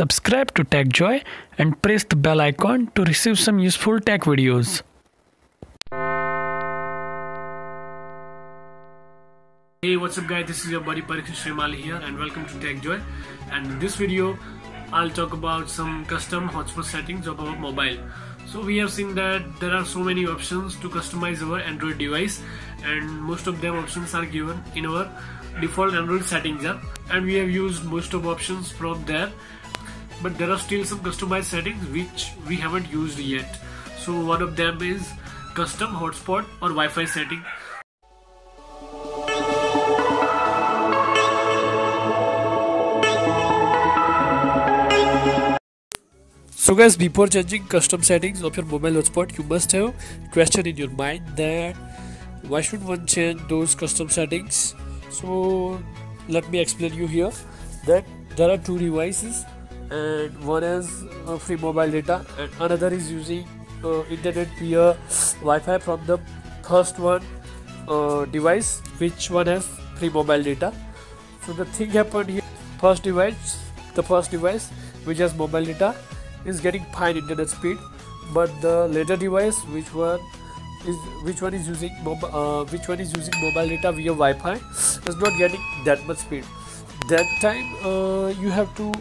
Subscribe to TechJoy and press the bell icon to receive some useful tech videos. Hey, what's up guys, this is your buddy Parikshit Shremali here and welcome to TechJoy. And in this video I'll talk about some custom hotspot settings of our mobile. So we have seen that there are so many options to customize our Android device, and most of them options are given in our default Android settings app, and we have used most of options from there, but there are still some customized settings which we haven't used yet. So one of them is custom hotspot or Wi-Fi setting. So guys, before changing custom settings of your mobile hotspot, you must have a question in your mind that why should one change those custom settings. So let me explain you here that there are two devices, and one is free mobile data and another is using internet via Wi-Fi from the first one device, which one has free mobile data. So the thing happened here, the first device which has mobile data is getting fine internet speed, but the later device which one is using mobile data via Wi-Fi is not getting that much speed. That time you have to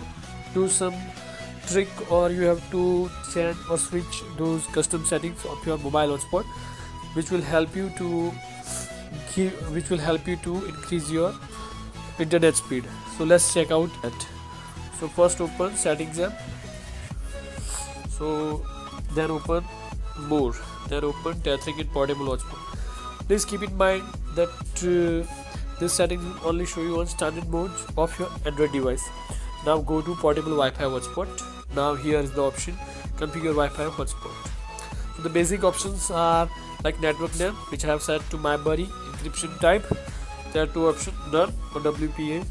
do some trick, or you have to change or switch those custom settings of your mobile hotspot, which will help you to increase your internet speed. So let's check out that. So first open settings app, so then open more, then open tethering and portable hotspot. Please keep in mind that this setting will only show you on standard modes of your Android device. Now go to portable Wi-Fi hotspot. Now here is the option configure Wi-Fi hotspot. So the basic options are like network name, which I have set to my buddy, encryption type. There are two options, none or WPA2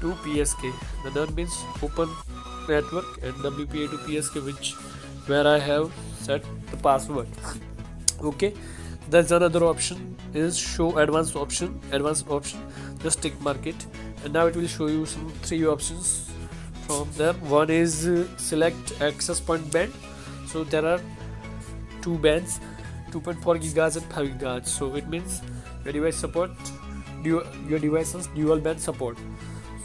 PSK. The none means open network and WPA2 PSK where I have set the password. Okay, there's another option is show advanced option. Just tick mark it, and now it will show you some three options from there. One is select access point band. So there are two bands, 2.4 gigahertz and 5 gigahertz. So it means your device's dual band support.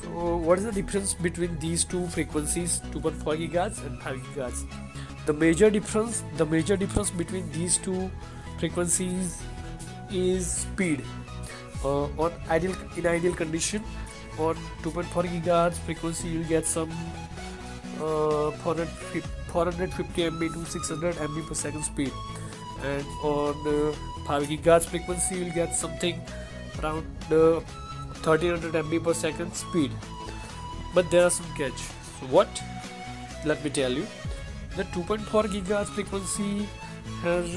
So what is the difference between these two frequencies, 2.4 gigahertz and 5 gigahertz? The major difference between these two frequencies is speed. In ideal condition, on 2.4 gigahertz frequency you'll get some 450 MB to 600 MB per second speed, and on 5 gigahertz frequency you'll get something around 1300 MB per second speed. But there are some catch. So what? Let me tell you. The 2.4 gigahertz frequency has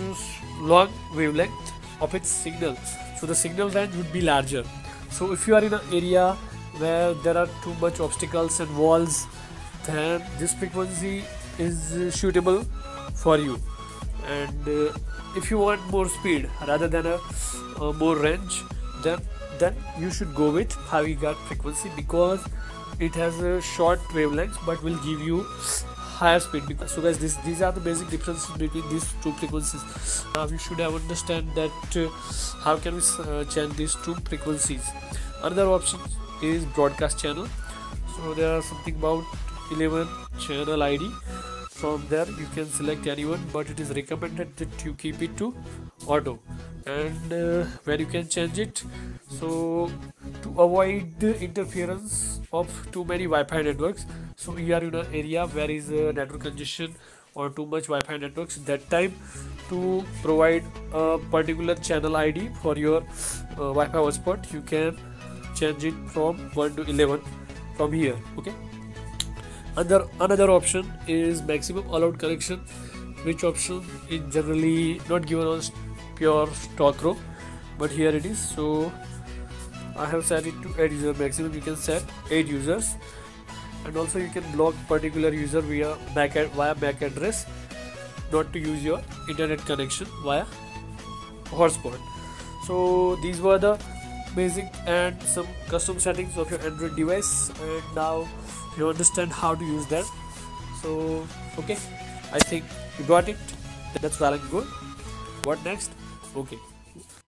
long wavelength of its signal, so the signal range would be larger. So if you are in an area where there are too much obstacles and walls, then this frequency is suitable for you. And if you want more speed rather than a more range, then you should go with 5 gigahertz frequency, because it has a short wavelength but will give you higher speed. So guys, these are the basic differences between these two frequencies. Now you should have understand that how can we change these two frequencies. Another option is broadcast channel. So there are something about 11 channel ID. From there you can select anyone, but it is recommended that you keep it to auto, and where you can change it so to avoid the interference of too many Wi-Fi networks. So you are in an area where is network congestion or too much Wi-Fi networks, that time to provide a particular channel ID for your Wi-Fi hotspot, you can change it from 1 to 11 from here. Okay, another option is maximum allowed connection, which option is generally not given on pure stock row, but here it is. So I have set it to 8 users maximum. You can set 8 users, and also you can block particular user via MAC address, not to use your internet connection via hotspot. So these were the basic and some custom settings of your Android device, and now you understand how to use them. So okay, I think you got it. That's valid. Good. What next? Okay.